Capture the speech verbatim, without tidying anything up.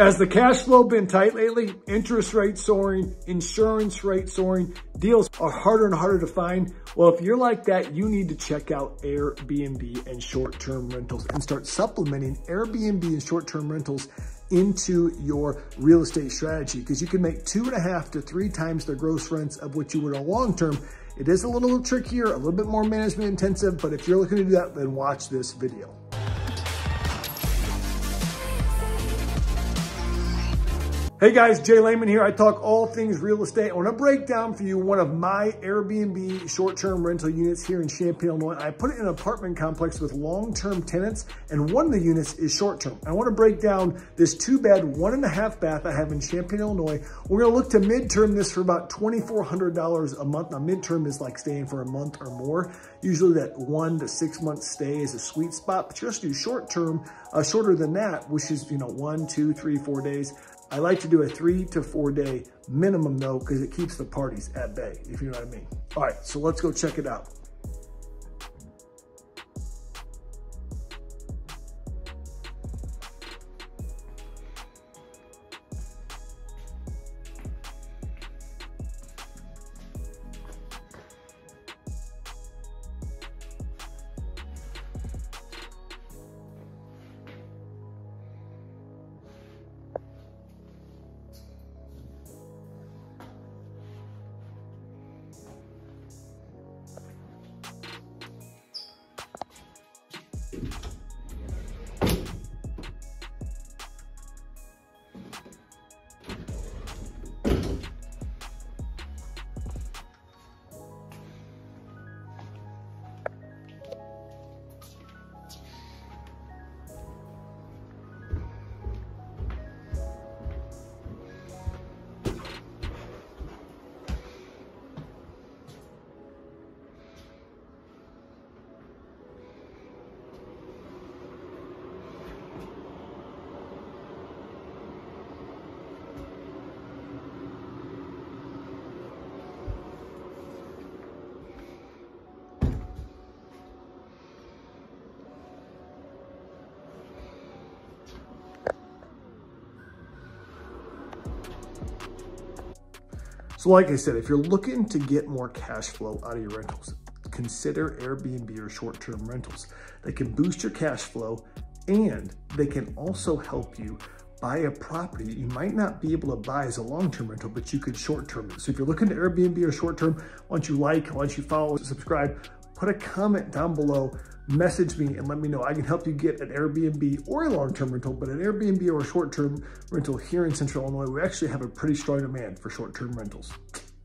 Has the cash flow been tight lately? Interest rates soaring, insurance rates soaring, deals are harder and harder to find. Well, if you're like that, you need to check out Airbnb and short-term rentals and start supplementing Airbnb and short-term rentals into your real estate strategy, because you can make two and a half to three times the gross rents of what you would on long-term. It is a little trickier, a little bit more management intensive, but if you're looking to do that, then watch this video. Hey guys, Jay Leman here. I talk all things real estate. I want to break down for you one of my Airbnb short-term rental units here in Champaign, Illinois. I put it in an apartment complex with long-term tenants, and one of the units is short-term. I want to break down this two-bed, one-and-a-half bath I have in Champaign, Illinois. We're going to look to midterm this for about twenty-four hundred dollars a month. Now, midterm is like staying for a month or more. Usually that one to six-month stay is a sweet spot, but you also do short-term, uh, shorter than that, which is, you know, one, two, three, four days. I like to do a three to four day minimum though, because it keeps the parties at bay, if you know what I mean. All right, so let's go check it out. So like I said, if you're looking to get more cash flow out of your rentals, consider Airbnb or short-term rentals. They can boost your cash flow, and they can also help you buy a property that you might not be able to buy as a long-term rental, but you could short-term it. So if you're looking to Airbnb or short-term, once you like, once you follow, subscribe, put a comment down below, message me and let me know. I can help you get an Airbnb or a long-term rental, but an Airbnb or a short-term rental here in Central Illinois, we actually have a pretty strong demand for short-term rentals.